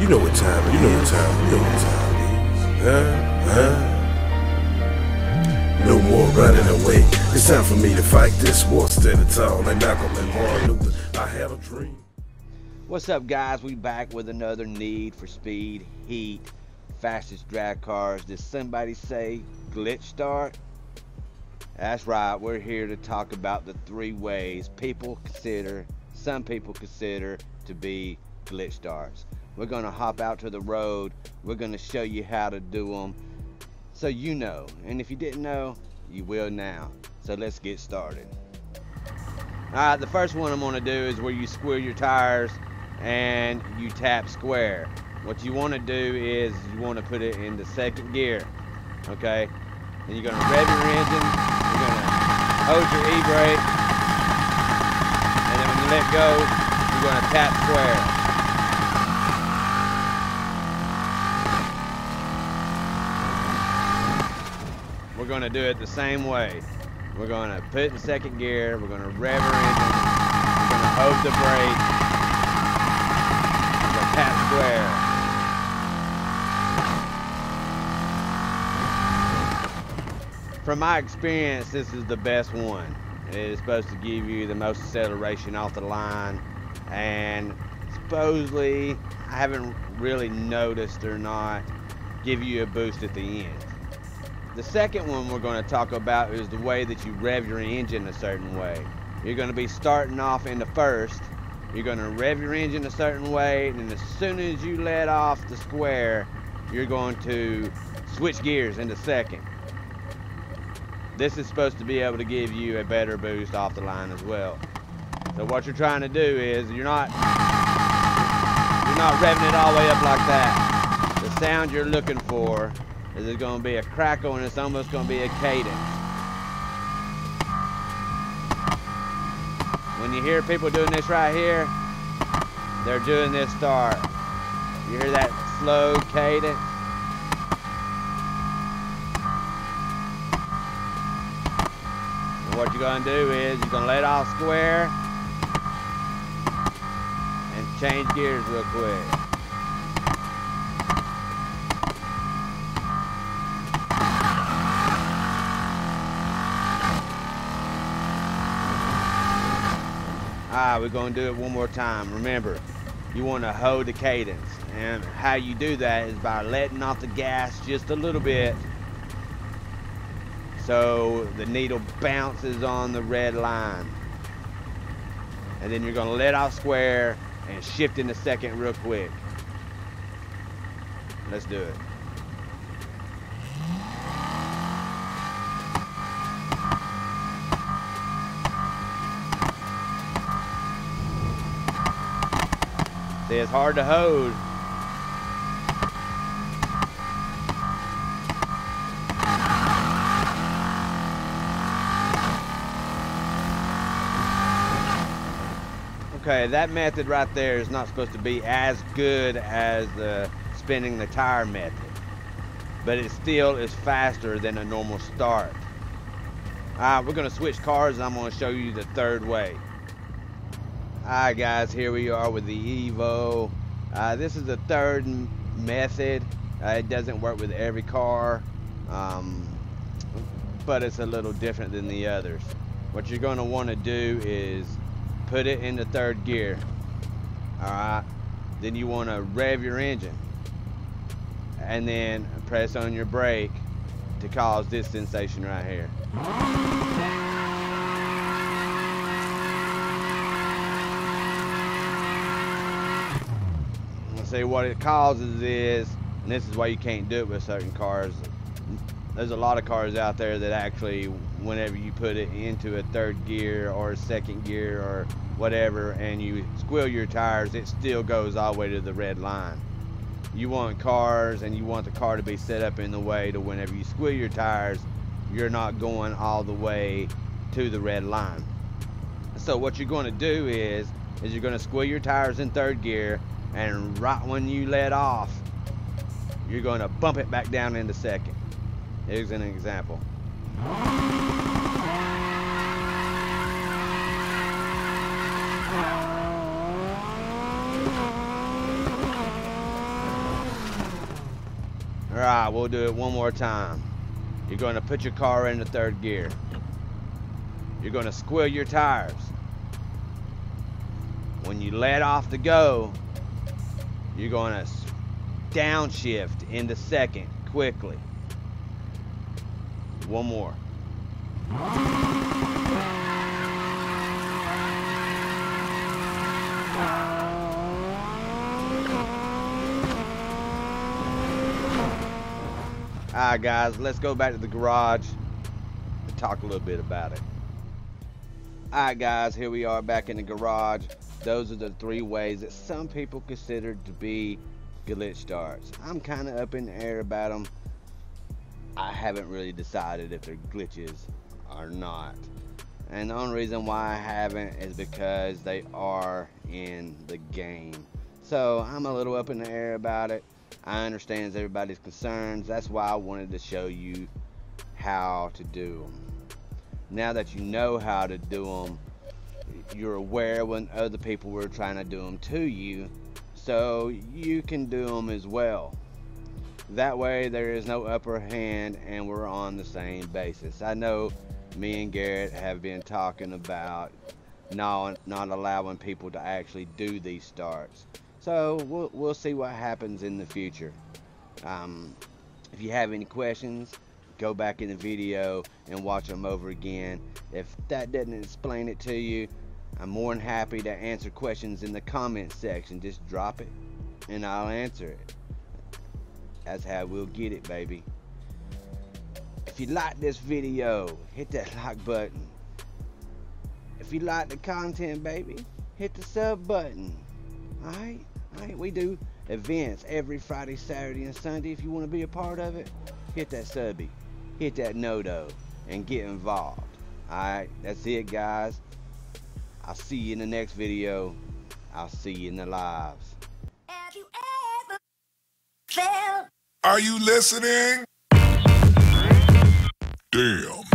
You know what time it is. No more running away. It's time for me to fight this war instead of town. I'm not gonna let Martin Luther. I have a dream. What's up, guys? We back with another Need for Speed Heat. Fastest drag cars. Did somebody say glitch start? That's right. We're here to talk about the three ways some people consider to be glitch starts. We're going to hop out to the road. We're going to show you how to do them, so you know. And if you didn't know, you will now. So let's get started. All right, the first one I'm going to do is where you square your tires and you tap square. What you want to do is you want to put it in the second gear, okay? And you're going to rev your engine. You're going to hold your e-brake. And then when you let go, you're going to tap square. We're going to do it the same way. We're going to put it in second gear. We're going to rev our engine. We're going to hold the brake. We're going to tap square. From my experience, this is the best one. It is supposed to give you the most acceleration off the line. And supposedly, I haven't really noticed or not, give you a boost at the end. The second one we're going to talk about is the way that you rev your engine a certain way. You're going to be starting off in the first. You're going to rev your engine a certain way, and as soon as you let off the square, you're going to switch gears into second. This is supposed to be able to give you a better boost off the line as well. So what you're trying to do is you're not revving it all the way up like that. The sound you're looking for is going to be a crackle, and it's almost going to be a cadence. When you hear people doing this right here, they're doing this start. You hear that slow cadence? And what you're going to do is you're going to let off square and change gears real quick. Alright, we're going to do it one more time. Remember, you want to hold the cadence, and how you do that is by letting off the gas just a little bit so the needle bounces on the red line. And then you're going to let off square and shift in a second real quick. Let's do it. See, it's hard to hold. Okay, that method right there is not supposed to be as good as the spinning the tire method, but it still is faster than a normal start. Alright, we're gonna switch cars and I'm gonna show you the third way. Alright guys, here we are with the Evo. This is the third method. It doesn't work with every car, but it's a little different than the others. What you're going to want to do is put it in the third gear. Alright, then you want to rev your engine and then press on your brake to cause this sensation right here. See, what it causes is, and this is why you can't do it with certain cars, there's a lot of cars out there that actually, whenever you put it into a third gear or a second gear or whatever, and you squeal your tires, it still goes all the way to the red line. You want cars, and you want the car to be set up in the way to whenever you squeal your tires, you're not going all the way to the red line. So what you're going to do is you're going to squeal your tires in third gear, and right when you let off, you're going to bump it back down into second. Here's an example. Alright, we'll do it one more time. You're going to put your car into third gear. You're going to squeal your tires. When you let off to go, you're going to downshift into second quickly. One more. Alright guys, let's go back to the garage and talk a little bit about it. Alright guys, here we are back in the garage. Those are the three ways that some people consider to be glitch starts. I'm kind of up in the air about them. I haven't really decided if they're glitches or not. And the only reason why I haven't is because they are in the game. So I'm a little up in the air about it. I understand everybody's concerns. That's why I wanted to show you how to do them. Now that you know how to do them, you're aware when other people were trying to do them to you, so you can do them as well. That way there is no upper hand and we're on the same basis. I know me and Garrett have been talking about not allowing people to actually do these starts. So we'll see what happens in the future. If you have any questions, go back in the video and watch them over again. If that doesn't explain it to you, I'm more than happy to answer questions in the comment section. Just drop it and I'll answer it. That's how we'll get it, baby. If you like this video, hit that like button. If you like the content, baby, hit the sub button. Alright, we do events every Friday, Saturday, and Sunday. If you want to be a part of it, hit that subby, hit that no-do, and get involved. Alright, that's it, guys. I'll see you in the next video. I'll see you in the lives. Have you ever failed? Are you listening? Damn.